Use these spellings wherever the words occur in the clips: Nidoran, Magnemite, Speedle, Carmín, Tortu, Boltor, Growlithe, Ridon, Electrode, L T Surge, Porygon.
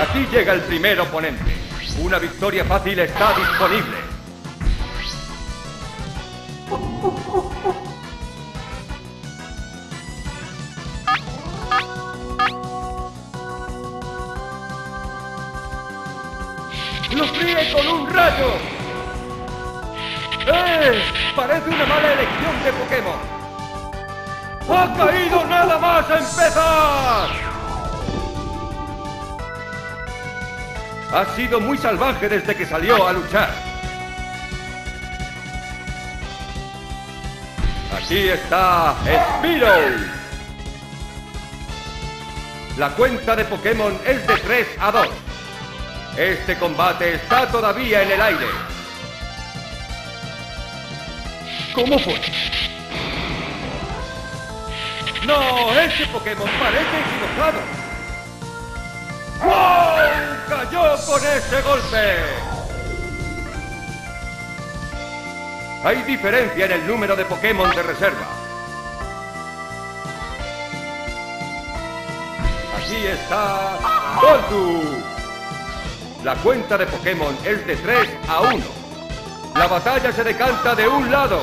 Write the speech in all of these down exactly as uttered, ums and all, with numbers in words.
Aquí llega el primer oponente. Una victoria fácil está disponible. ¡Lo fríe con un rayo! ¡Eh! Parece una mala elección de Pokémon. ¡Ha caído nada más a empezar! Ha sido muy salvaje desde que salió a luchar. Aquí está Speedle. La cuenta de Pokémon es de tres a dos. Este combate está todavía en el aire. ¿Cómo fue? No, ese Pokémon parece equivocado. ¡Wow! ¡Cayó con ese golpe! Hay diferencia en el número de Pokémon de reserva. Aquí está Tortu. La cuenta de Pokémon es de tres a uno. La batalla se decanta de un lado.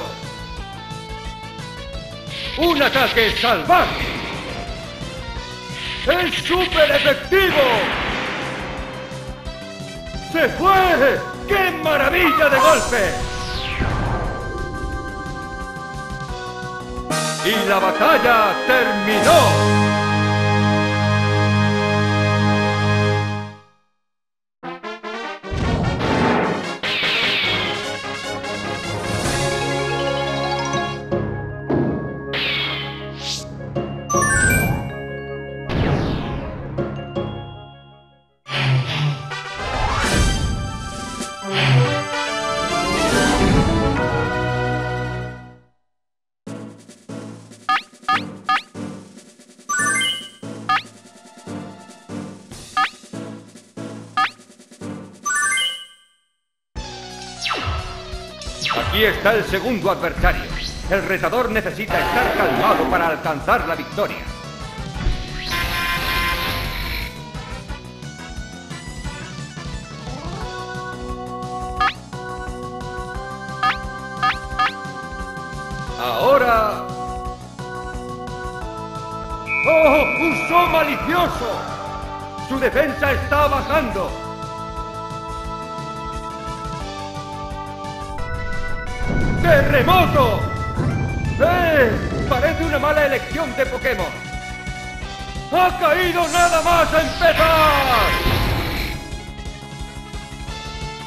¡Un ataque salvaje! ¡Es súper efectivo! ¡Se fue! ¡Qué maravilla de golpe! Y la batalla terminó. Aquí está el segundo adversario. El retador necesita estar calmado para alcanzar la victoria. Ahora... ¡oh! ¡Un so malicioso! ¡Su defensa está bajando! ¡Terremoto! ¡Eh! Parece una mala elección de Pokémon. ¡Ha caído nada más a empezar!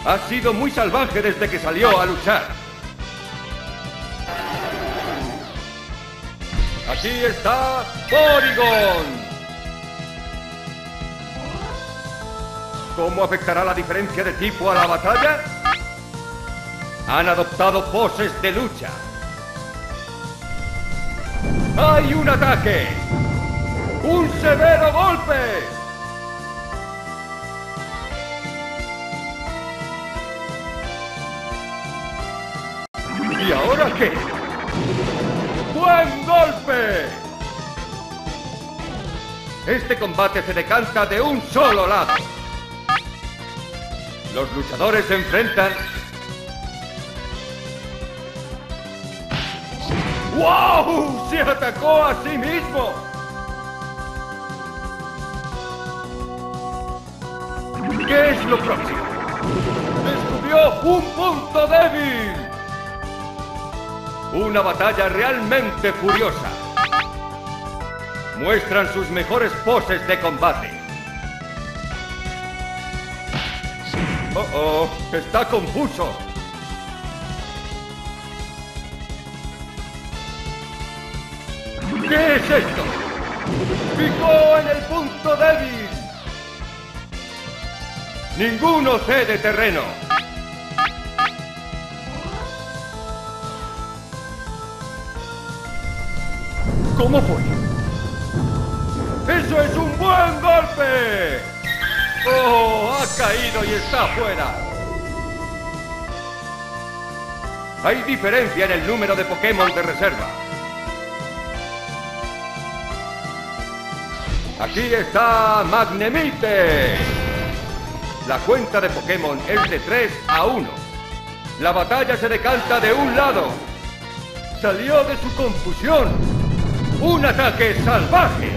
Ha sido muy salvaje desde que salió a luchar. Aquí está Porygon. ¿Cómo afectará la diferencia de tipo a la batalla? Han adoptado poses de lucha. ¡Hay un ataque! ¡Un severo golpe! ¿Y ahora qué? ¡Buen golpe! Este combate se decanta de un solo lado. Los luchadores se enfrentan... ¡wow! ¡Se atacó a sí mismo! ¿Qué es lo próximo? ¡Descubrió un punto débil! Una batalla realmente furiosa. Muestran sus mejores poses de combate. ¡Oh, oh! ¡Está confuso! ¿Qué es esto? ¡Picó en el punto débil! ¡Ninguno cede terreno! ¿Cómo fue? ¡Eso es un buen golpe! ¡Oh! ¡Ha caído y está fuera! Hay diferencia en el número de Pokémon de reserva. Aquí está Magnemite. La cuenta de Pokémon es de tres a uno. La batalla se decanta de un lado. Salió de su confusión. ¡Un ataque salvaje!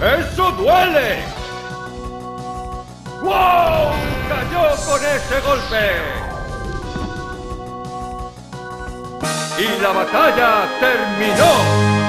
¡Eso duele! ¡Wow! ¡Cayó con ese golpe! ¡Y la batalla terminó!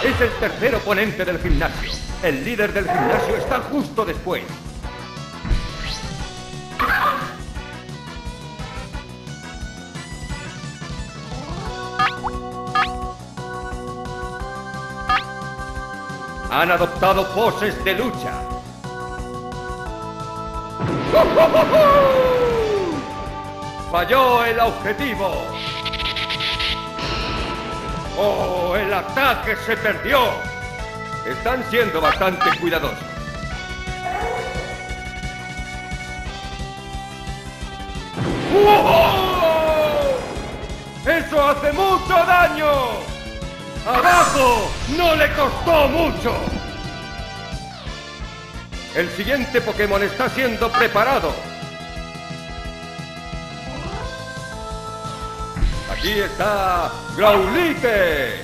Es el tercer oponente del gimnasio. El líder del gimnasio está justo después. Han adoptado poses de lucha. ¡Falló el objetivo! ¡Oh, el ataque se perdió! Están siendo bastante cuidadosos. ¡Wow! ¡Eso hace mucho daño! ¡Abajo! ¡No le costó mucho! El siguiente Pokémon está siendo preparado. Aquí está Growlithe.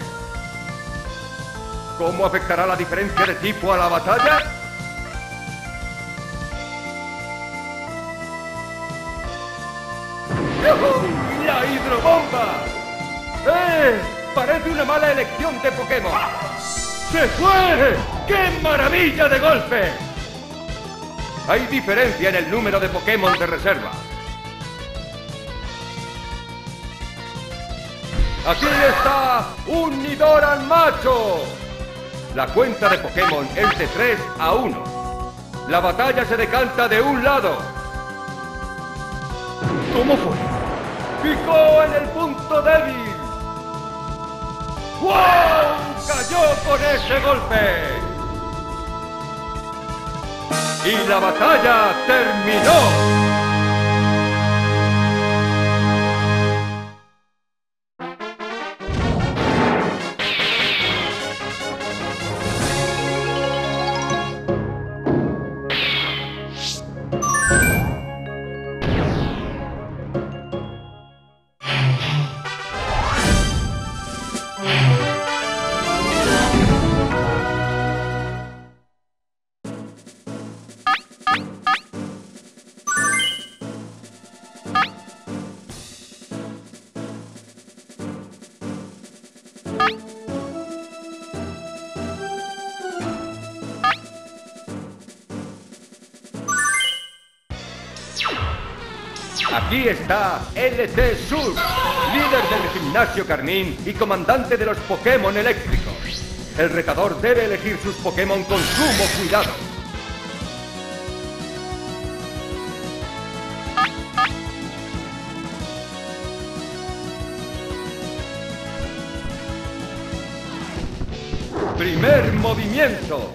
¿Cómo afectará la diferencia de tipo a la batalla? ¡Yuhu! ¡La hidrobomba! ¡Eh! Parece una mala elección de Pokémon. ¡Se fue! ¡Qué maravilla de golpe! Hay diferencia en el número de Pokémon de reserva. ¡Aquí está un Nidoran macho! La cuenta de Pokémon es de tres a uno. La batalla se decanta de un lado. ¿Cómo fue? ¡Picó en el punto débil! ¡Wow! ¡Cayó con ese golpe! ¡Y la batalla terminó! Aquí está L T Surge, líder del gimnasio Carmín y comandante de los Pokémon eléctricos. El retador debe elegir sus Pokémon con sumo cuidado. Primer movimiento.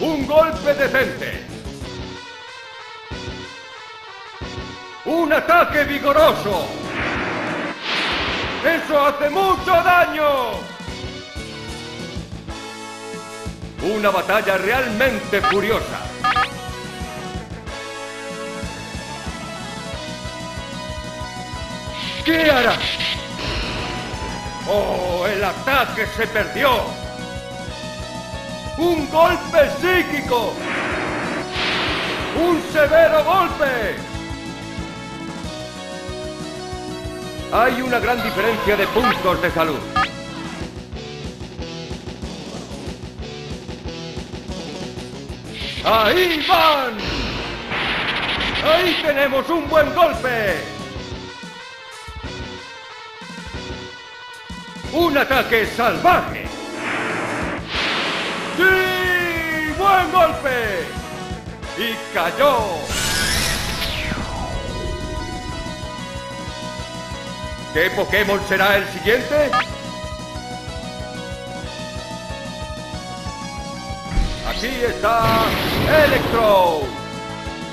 Un golpe decente. ¡Un ataque vigoroso! ¡Eso hace mucho daño! Una batalla realmente furiosa. ¿Qué hará? ¡Oh, el ataque se perdió! ¡Un golpe psíquico! ¡Un severo golpe! Hay una gran diferencia de puntos de salud. ¡Ahí van! ¡Ahí tenemos un buen golpe! un ataque salvaje. ¡Sí! ¡Buen golpe! ¡Y cayó! ¿Qué Pokémon será el siguiente? Aquí está Electrode.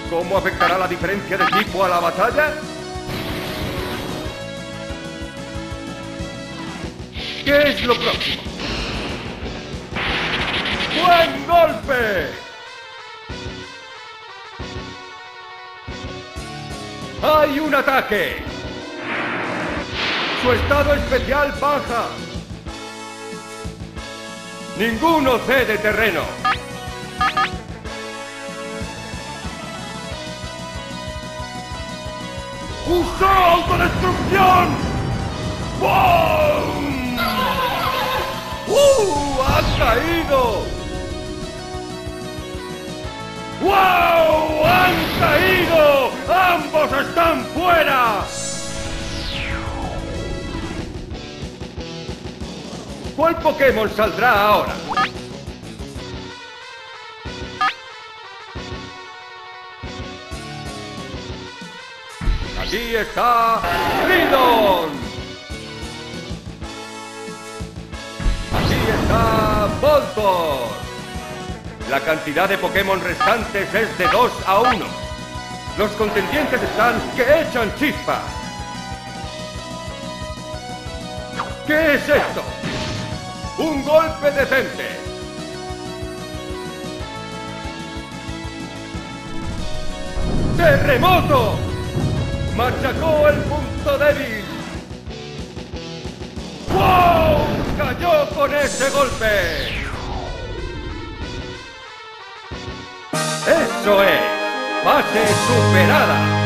¿Cómo afectará la diferencia de tipo a la batalla? ¿Qué es lo próximo? ¡Buen golpe! ¡Hay un ataque! ¡Su estado especial baja! ¡Ninguno cede terreno! ¡Usó autodestrucción! ¡Bum! ¡Uh! ¡Ha caído! ¡Wow! ¡Han caído! ¡Ambos están fuera! ¿Cuál Pokémon saldrá ahora? Aquí está Ridon. Aquí está Boltor. La cantidad de Pokémon restantes es de dos a uno. Los contendientes están que echan chispa. ¿Qué es esto? ¡Un golpe decente! ¡Terremoto! ¡Machacó el punto débil! ¡Wow! ¡Cayó con ese golpe! ¡Eso es! ¡Base superada!